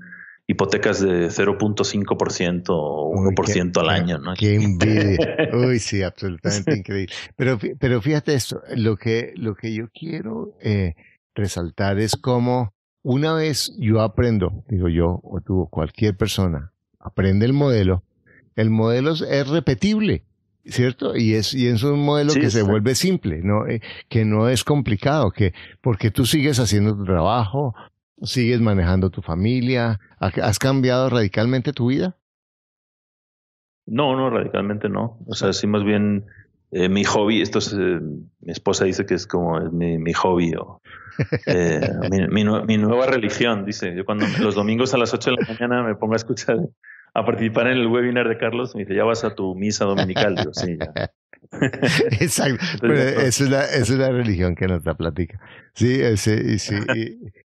hipotecas de cero punto cinco por ciento o uno por ciento qué, al año, ¿no? ¡Qué envidia! Uy, sí, absolutamente increíble. Pero, pero fíjate esto, lo que, lo que yo quiero eh, resaltar es cómo una vez yo aprendo, digo yo, o tú, o cualquier persona, aprende el modelo, el modelo es repetible, ¿cierto? Y es, y es un modelo sí, que se vuelve simple, ¿no? Eh, que no es complicado, que porque tú sigues haciendo tu trabajo, ¿Sigues manejando tu familia? ¿Has cambiado radicalmente tu vida? No, no, radicalmente no. O sea, sí, más bien eh, mi hobby, esto es, eh, mi esposa dice que es como es mi, mi hobby o eh, mi, mi, mi nueva religión, dice. Yo cuando los domingos a las ocho de la mañana me pongo a escuchar, a participar en el webinar de Carlos, me dice, ya vas a tu misa dominical. Digo, sí, ya. Exacto. Entonces, es, una, es una religión que nos da plática. Sí, sí, sí.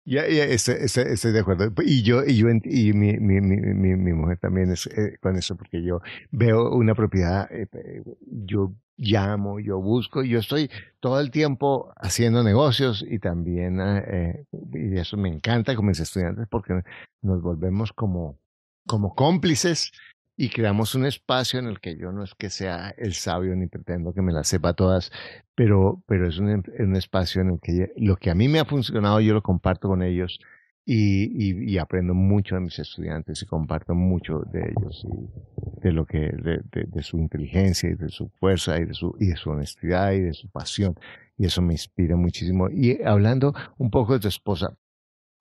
Ya, ya, estoy, estoy, estoy de acuerdo. Y yo, y yo, y mi, mi, mi, mi, mi mujer también es eh, con eso, porque yo veo una propiedad, eh, yo llamo, yo busco, yo estoy todo el tiempo haciendo negocios y también, eh, y eso me encanta como mis estudiantes, porque nos volvemos como, como cómplices. Y creamos un espacio en el que yo no es que sea el sabio ni pretendo que me las sepa todas, pero, pero es un, un espacio en el que lo que a mí me ha funcionado yo lo comparto con ellos y, y, y aprendo mucho de mis estudiantes y comparto mucho de ellos, y de, lo que, de, de, de su inteligencia y de su fuerza y de su, y de su honestidad y de su pasión. Y eso me inspira muchísimo. Y hablando un poco de tu esposa,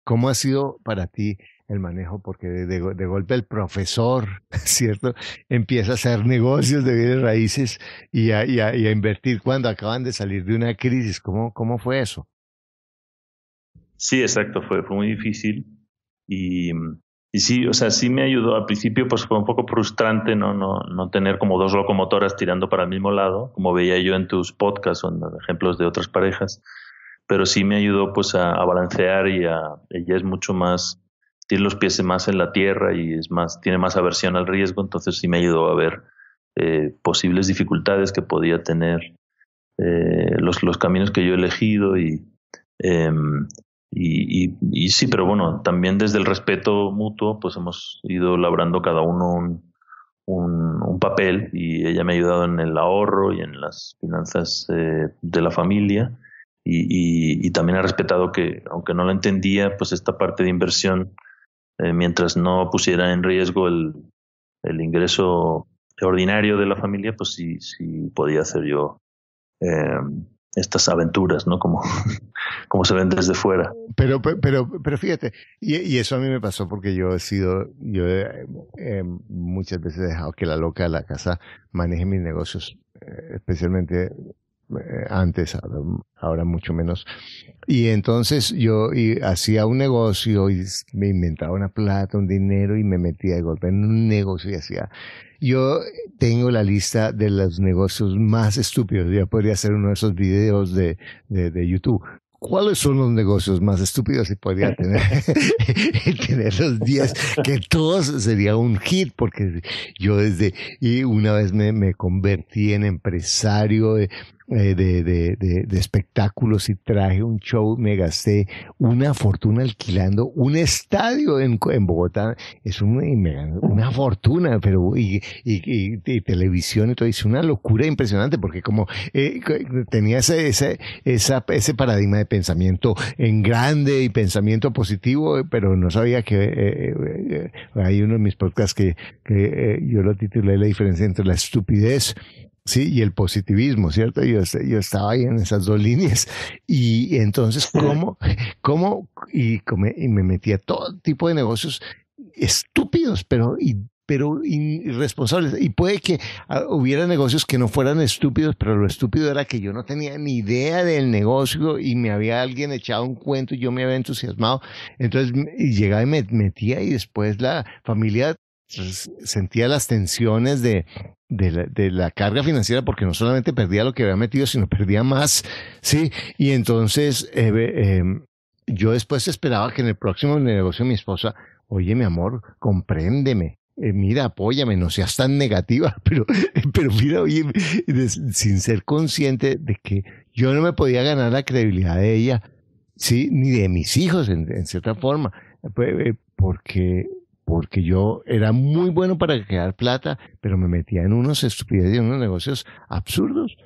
¿cómo ha sido para ti el manejo? Porque de, de, de golpe el profesor, ¿cierto?, empieza a hacer negocios de bienes raíces y a, y, a, y a invertir cuando acaban de salir de una crisis. ¿Cómo, cómo fue eso? Sí, exacto. Fue, fue muy difícil. Y, y sí, o sea, sí me ayudó. Al principio pues fue un poco frustrante no, no, no tener como dos locomotoras tirando para el mismo lado, como veía yo en tus podcasts o en los ejemplos de otras parejas. Pero sí me ayudó pues a, a balancear y a, ella es mucho más, tiene los pies más en la tierra y es más, tiene más aversión al riesgo, entonces sí me ayudó a ver eh, posibles dificultades que podía tener eh, los, los caminos que yo he elegido y, eh, y, y, y sí, pero bueno, también desde el respeto mutuo pues hemos ido labrando cada uno un, un, un papel y ella me ha ayudado en el ahorro y en las finanzas eh, de la familia. Y, y, y también ha respetado que, aunque no lo entendía, pues esta parte de inversión, eh, mientras no pusiera en riesgo el, el ingreso ordinario de la familia, pues sí, sí podía hacer yo eh, estas aventuras, ¿no? Como, como se ven desde fuera. Pero, pero, pero fíjate, y, y eso a mí me pasó porque yo he sido, yo he, eh, muchas veces he dejado que la loca de la casa maneje mis negocios, eh, especialmente antes, ahora, ahora mucho menos. Y entonces yo y hacía un negocio y me inventaba una plata, un dinero y me metía de golpe en un negocio y hacía. Yo tengo la lista de los negocios más estúpidos. Ya podría hacer uno de esos videos de, de, de YouTube. ¿Cuáles son los negocios más estúpidos? Y podría tener, tener los diez, que todos sería un hit, porque yo desde, y una vez me, me convertí en empresario de, de, de, de, de espectáculos y traje un show, me gasté una fortuna alquilando un estadio en, en Bogotá, es una, una fortuna, pero y, y, y, y televisión y todo, es una locura impresionante, porque como eh, tenía ese, ese, esa, ese paradigma de pensamiento en grande y pensamiento positivo, pero no sabía que eh, eh, hay uno de mis podcasts que, que eh, yo lo titulé La diferencia entre la estupidez, sí, y el positivismo, ¿cierto? Yo, yo estaba ahí en esas dos líneas y entonces cómo, cómo y, come, y me metí a todo tipo de negocios estúpidos, pero y pero irresponsables. Y puede que hubiera negocios que no fueran estúpidos, pero lo estúpido era que yo no tenía ni idea del negocio y me había alguien echado un cuento y yo me había entusiasmado. Entonces y llegaba y me metía y después la familia sentía las tensiones de, de, la, de la carga financiera porque no solamente perdía lo que había metido, sino perdía más. Sí. Y entonces eh, eh, yo después esperaba que en el próximo negocio mi esposa, oye mi amor, compréndeme. Eh, mira, apóyame, no seas tan negativa, pero, pero mira, oye, de, sin ser consciente de que yo no me podía ganar la credibilidad de ella, sí, ni de mis hijos, en, en cierta forma, porque, porque yo era muy bueno para crear plata, pero me metía en unos estupideces y en unos negocios absurdos.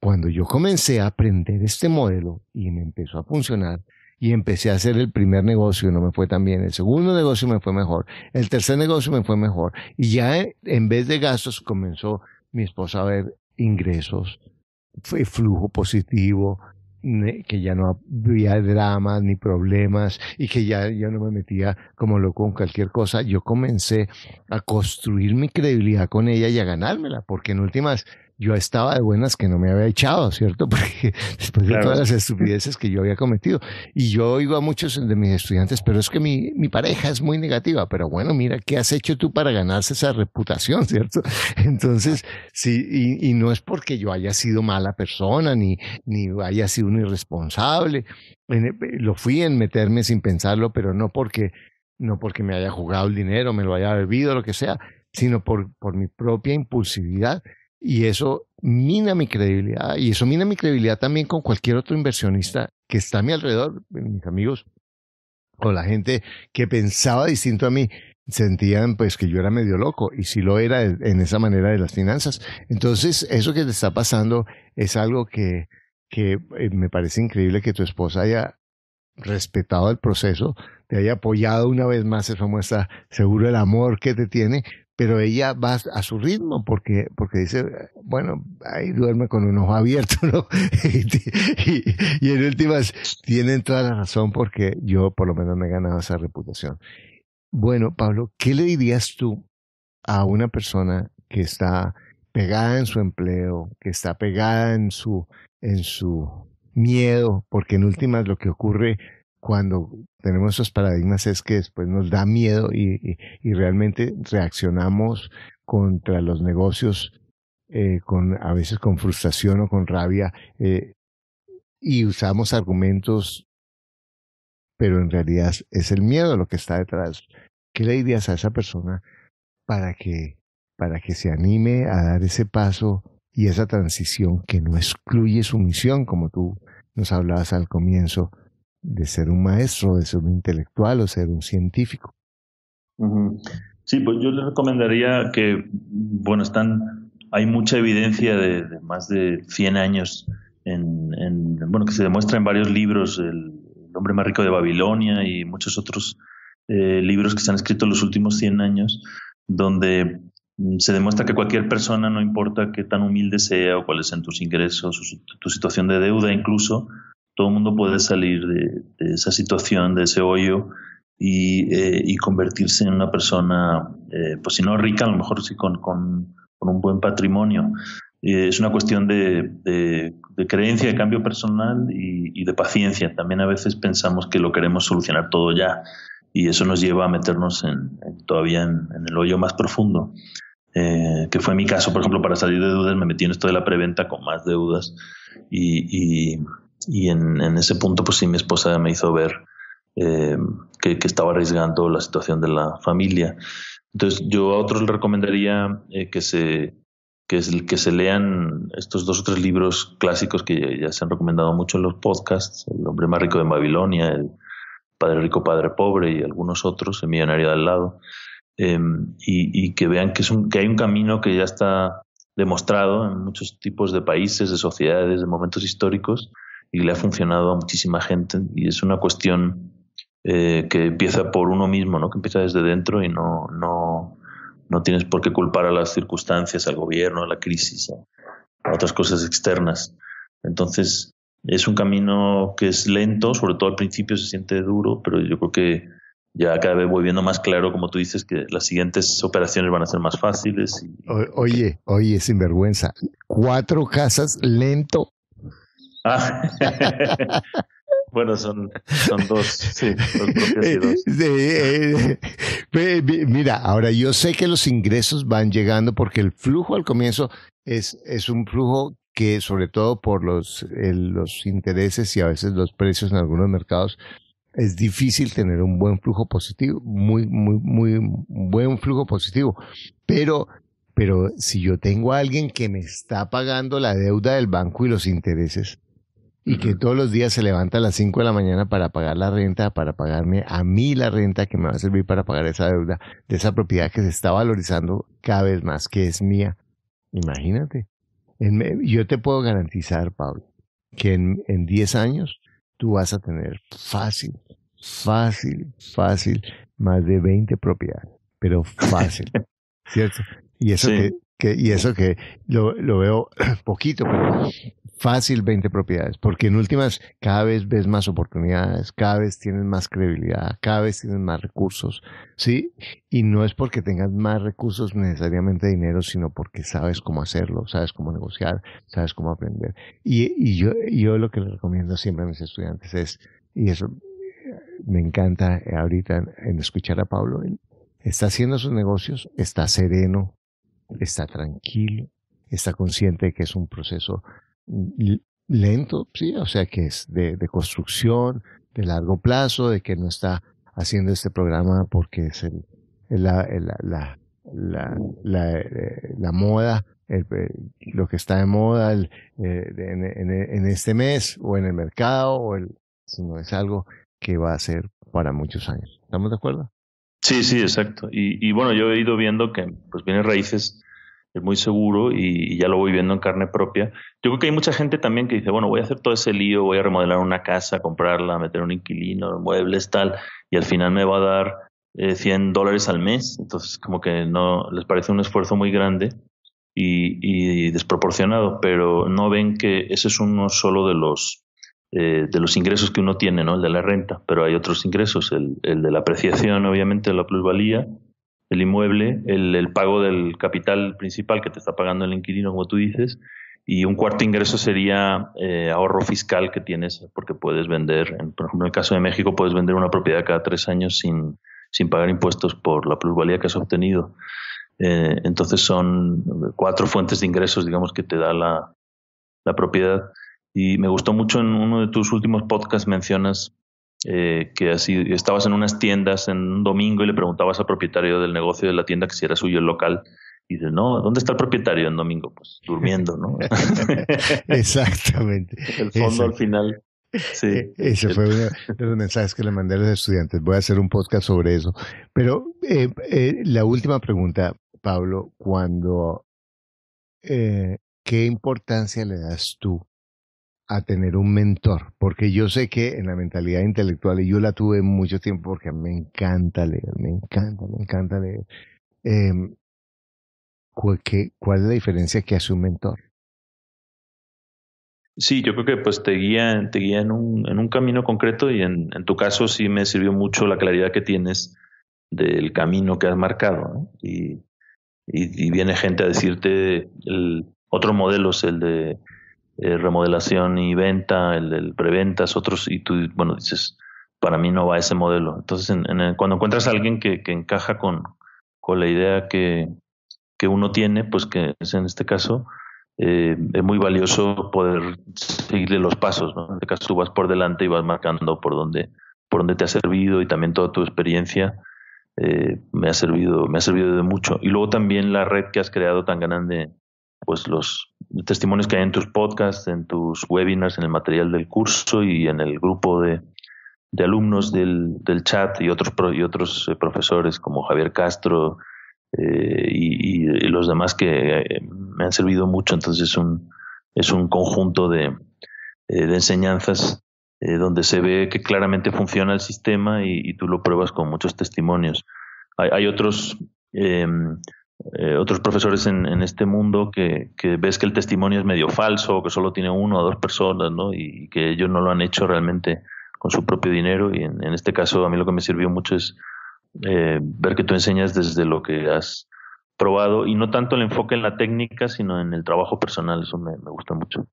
Cuando yo comencé a aprender este modelo y me empezó a funcionar, y empecé a hacer el primer negocio, no me fue tan bien. El segundo negocio me fue mejor. El tercer negocio me fue mejor. Y ya en vez de gastos comenzó mi esposa a ver ingresos, fue flujo positivo, que ya no había dramas ni problemas y que ya yo no me metía como loco en cualquier cosa. Yo comencé a construir mi credibilidad con ella y a ganármela, porque en últimas yo estaba de buenas que no me había echado, ¿cierto? Porque después de [S2] Claro. [S1] Todas las estupideces que yo había cometido. Y yo oigo a muchos de mis estudiantes, pero es que mi, mi pareja es muy negativa. Pero bueno, mira, ¿qué has hecho tú para ganarse esa reputación, ¿cierto? Entonces, sí, y, y no es porque yo haya sido mala persona, ni, ni haya sido un irresponsable. Lo fui en meterme sin pensarlo, pero no porque, no porque me haya jugado el dinero, me lo haya bebido, lo que sea, sino por, por mi propia impulsividad. Y eso mina mi credibilidad, y eso mina mi credibilidad también con cualquier otro inversionista que está a mi alrededor, mis amigos o la gente que pensaba distinto a mí, sentían pues que yo era medio loco, y sí lo era en esa manera de las finanzas. Entonces eso que te está pasando es algo que, que me parece increíble que tu esposa haya respetado el proceso, te haya apoyado una vez más, eso muestra seguro el amor que te tiene. Pero ella va a su ritmo porque, porque dice, bueno, ahí duerme con un ojo abierto, ¿no? y, y, y en últimas, tienen toda la razón, porque yo por lo menos me he ganado esa reputación. Bueno, Pablo, ¿qué le dirías tú a una persona que está pegada en su empleo, que está pegada en su, en su miedo? Porque en últimas lo que ocurre cuando tenemos esos paradigmas es que después nos da miedo y, y, y realmente reaccionamos contra los negocios eh, con, a veces con frustración o con rabia, eh, y usamos argumentos, pero en realidad es el miedo lo que está detrás. ¿Qué le dirías a esa persona para que, para que se anime a dar ese paso y esa transición que no excluye su misión, como tú nos hablabas al comienzo, de ser un maestro, de ser un intelectual o ser un científico? Sí, pues yo les recomendaría que, bueno, están, hay mucha evidencia de, de más de cien años, en, en, bueno, que se demuestra en varios libros, el, el Hombre Más Rico de Babilonia y muchos otros eh, libros que se han escrito en los últimos cien años, donde se demuestra que cualquier persona, no importa qué tan humilde sea o cuáles sean tus ingresos o su, tu situación de deuda incluso, todo el mundo puede salir de, de esa situación, de ese hoyo, y, eh, y convertirse en una persona, eh, pues si no rica, a lo mejor sí con, con, con un buen patrimonio. Eh, es una cuestión de, de, de creencia, de cambio personal y, y de paciencia. También a veces pensamos que lo queremos solucionar todo ya, y eso nos lleva a meternos en, en, todavía en, en el hoyo más profundo. Eh, que fue mi caso, por ejemplo, para salir de deudas me metí en esto de la preventa con más deudas y... y Y en, en ese punto, pues sí, mi esposa me hizo ver eh, que, que estaba arriesgando la situación de la familia. Entonces, yo a otros les recomendaría eh, que, se, que, es, que se lean estos dos o tres libros clásicos que ya, ya se han recomendado mucho en los podcasts, El Hombre Más Rico de Babilonia, El Padre Rico, Padre Pobre y algunos otros, El Millonario de al Lado, eh, y, y que vean que, es un, que hay un camino que ya está demostrado en muchos tipos de países, de sociedades, de momentos históricos, y le ha funcionado a muchísima gente, y es una cuestión eh, que empieza por uno mismo, ¿no? Que empieza desde dentro y no, no, no tienes por qué culpar a las circunstancias, al gobierno, a la crisis, a otras cosas externas. Entonces es un camino que es lento, sobre todo al principio se siente duro, pero yo creo que ya cada vez voy viendo más claro, como tú dices, que las siguientes operaciones van a ser más fáciles. Y... Oye, oye, sinvergüenza, cuatro casas lento. Ah. Bueno, son, son dos, sí, dos propias y dos. Eh, eh, eh, mira, ahora yo sé que los ingresos van llegando porque el flujo al comienzo es, es un flujo que, sobre todo por los, eh, los intereses y a veces los precios en algunos mercados, es difícil tener un buen flujo positivo, muy, muy, muy buen flujo positivo, pero... Pero si yo tengo a alguien que me está pagando la deuda del banco y los intereses, y que todos los días se levanta a las cinco de la mañana para pagar la renta, para pagarme a mí la renta que me va a servir para pagar esa deuda de esa propiedad que se está valorizando cada vez más, que es mía, imagínate. En, yo te puedo garantizar, Pablo, que en, en diez años tú vas a tener fácil, fácil, fácil, más de veinte propiedades, pero fácil, ¿cierto? Y eso, sí. te, Que, y eso que lo, lo veo poquito, pero fácil veinte propiedades, porque en últimas cada vez ves más oportunidades, cada vez tienes más credibilidad, cada vez tienes más recursos, ¿sí? Y no es porque tengas más recursos necesariamente dinero, sino porque sabes cómo hacerlo, sabes cómo negociar, sabes cómo aprender. Y, y yo, yo lo que les recomiendo siempre a mis estudiantes es, y eso me encanta ahorita en, en escuchar a Pablo, él está haciendo sus negocios, está sereno, está tranquilo, está consciente de que es un proceso lento, sí, o sea que es de, de construcción, de largo plazo, de que no está haciendo este programa porque es el, el, la, el, la, la, la, la, la moda, el, lo que está de moda el, en, en, en este mes o en el mercado, o el, sino es algo que va a ser para muchos años. ¿Estamos de acuerdo? Sí, sí, exacto. Y, y bueno, yo he ido viendo que pues Bienes Raíces es muy seguro y, y ya lo voy viendo en carne propia. Yo creo que hay mucha gente también que dice, bueno, voy a hacer todo ese lío, voy a remodelar una casa, comprarla, meter un inquilino, muebles, tal, y al final me va a dar eh, cien dólares al mes. Entonces como que no les parece un esfuerzo muy grande y, y desproporcionado, pero no ven que ese es uno solo de los... Eh, de los ingresos que uno tiene, ¿no? El de la renta, pero hay otros ingresos, el, el de la apreciación, obviamente, la plusvalía, el inmueble, el, el pago del capital principal que te está pagando el inquilino, como tú dices, y un cuarto ingreso sería eh, ahorro fiscal que tienes, porque puedes vender, en, por ejemplo, en el caso de México, puedes vender una propiedad cada tres años sin, sin pagar impuestos por la plusvalía que has obtenido. Eh, entonces son cuatro fuentes de ingresos, digamos, que te da la, la propiedad. Y me gustó mucho en uno de tus últimos podcasts mencionas eh, que así estabas en unas tiendas en un domingo y le preguntabas al propietario del negocio de la tienda que si era suyo el local. Y dices, no, ¿dónde está el propietario en domingo? Pues durmiendo, ¿no? Exactamente. El fondo al final. Sí. Ese fue uno de los mensajes que le mandé a los estudiantes. Voy a hacer un podcast sobre eso. Pero eh, eh, la última pregunta, Pablo, cuando eh, ¿qué importancia le das tú a tener un mentor? Porque yo sé que en la mentalidad intelectual, y yo la tuve mucho tiempo porque me encanta leer, me encanta, me encanta leer, eh, ¿cuál, qué, ¿cuál es la diferencia que hace un mentor? Sí, yo creo que pues te guía, te guía en un, en un camino concreto, y en, en tu caso sí me sirvió mucho la claridad que tienes del camino que has marcado, ¿no? Y, y, y viene gente a decirte el, otros modelos, el de Eh, remodelación y venta, el del preventas, otros, y tú, bueno, dices, para mí no va ese modelo. Entonces, en, en el, cuando encuentras a alguien que, que encaja con, con la idea que, que uno tiene, pues que es en este caso, eh, es muy valioso poder seguirle los pasos, ¿no? En este caso, tú vas por delante y vas marcando por dónde, por dónde te ha servido, y también toda tu experiencia eh, me ha servido, me ha servido de mucho. Y luego también la red que has creado tan grande, pues los testimonios que hay en tus podcasts, en tus webinars, en el material del curso y en el grupo de, de alumnos del, del chat, y otros y otros profesores como Javier Castro eh, y, y los demás que me han servido mucho. Entonces es un, es un conjunto de, de enseñanzas eh, donde se ve que claramente funciona el sistema, y, y tú lo pruebas con muchos testimonios. Hay, hay otros... Eh, Eh, otros profesores en, en este mundo que, que ves que el testimonio es medio falso, que solo tiene uno o dos personas, ¿no? Y, y que ellos no lo han hecho realmente con su propio dinero. Y en, en este caso, a mí lo que me sirvió mucho es eh, ver que tú enseñas desde lo que has probado, y no tanto el enfoque en la técnica, sino en el trabajo personal. Eso me, me gusta mucho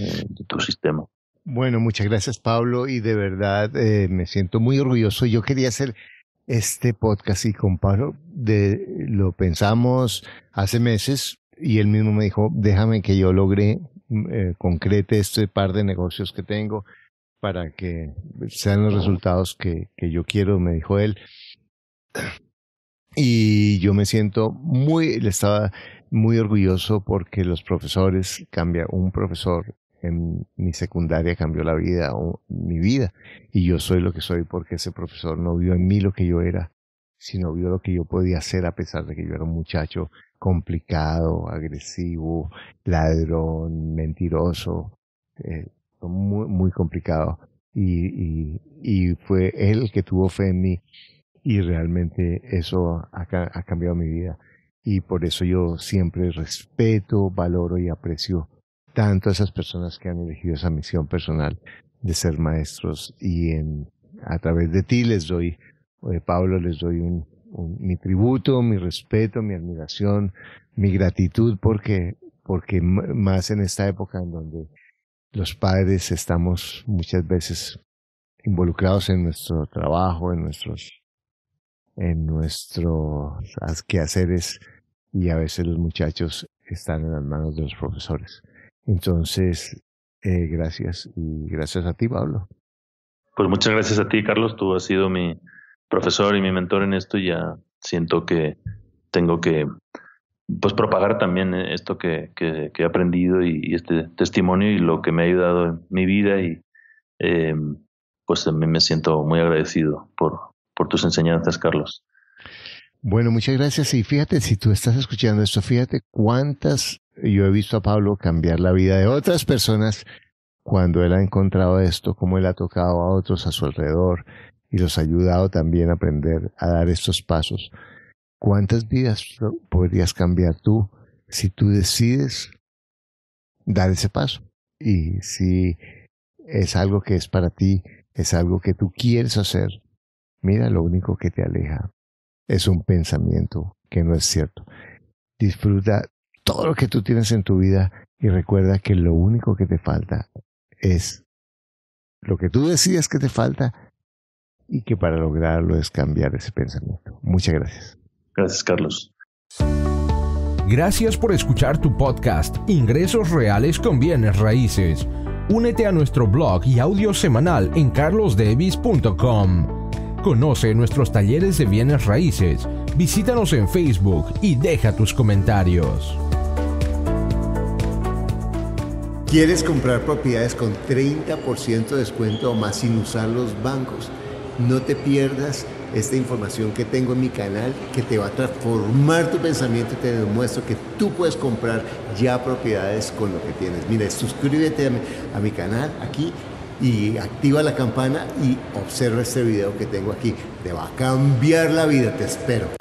eh, de tu sistema. Bueno, muchas gracias, Pablo, y de verdad eh, me siento muy orgulloso. Yo quería hacer este podcast, y con Pablo de, lo pensamos hace meses, y él mismo me dijo, déjame que yo logre, eh, concrete este par de negocios que tengo para que sean los resultados que, que yo quiero, me dijo él. Y yo me siento muy, le estaba muy orgulloso, porque los profesores cambian, un profesor en mi secundaria cambió la vida, o mi vida, y yo soy lo que soy porque ese profesor no vio en mí lo que yo era, sino vio lo que yo podía hacer, a pesar de que yo era un muchacho complicado, agresivo, ladrón, mentiroso, eh, muy, muy complicado, y, y, y fue él el que tuvo fe en mí, y realmente eso ha, ha cambiado mi vida. y por eso yo siempre respeto, valoro y aprecio tanto a esas personas que han elegido esa misión personal de ser maestros, y en, a través de ti les doy, eh, Pablo, les doy un, un, mi tributo, mi respeto, mi admiración, mi gratitud, porque, porque más en esta época en donde los padres estamos muchas veces involucrados en nuestro trabajo, en nuestros, en nuestros quehaceres, y a veces los muchachos están en las manos de los profesores. Entonces, eh, gracias, y gracias a ti, Pablo. Pues muchas gracias a ti, Carlos. Tú has sido mi profesor y mi mentor en esto, y ya siento que tengo que pues propagar también esto que, que, que he aprendido y, y este testimonio y lo que me ha ayudado en mi vida, y eh, pues también me siento muy agradecido por, por tus enseñanzas, Carlos. Bueno, muchas gracias. Y fíjate, si tú estás escuchando esto, fíjate cuántas... Yo he visto a Pablo cambiar la vida de otras personas cuando él ha encontrado esto, cómo él ha tocado a otros a su alrededor y los ha ayudado también a aprender a dar estos pasos. ¿Cuántas vidas podrías cambiar tú si tú decides dar ese paso? Y si es algo que es para ti, es algo que tú quieres hacer, mira, lo único que te aleja es un pensamiento que no es cierto. Disfruta todo lo que tú tienes en tu vida, y recuerda que lo único que te falta es lo que tú decides que te falta, y que para lograrlo es cambiar ese pensamiento. Muchas gracias. Gracias, Carlos. Gracias por escuchar tu podcast Ingresos Reales con Bienes Raíces. Únete a nuestro blog y audio semanal en carlos devis punto com. Conoce nuestros talleres de bienes raíces, visítanos en Facebook y deja tus comentarios. ¿Quieres comprar propiedades con treinta por ciento de descuento o más sin usar los bancos? No te pierdas esta información que tengo en mi canal, que te va a transformar tu pensamiento y te demuestro que tú puedes comprar ya propiedades con lo que tienes. Mira, suscríbete a mi, a mi canal aquí y activa la campana y observa este video que tengo aquí. Te va a cambiar la vida, te espero.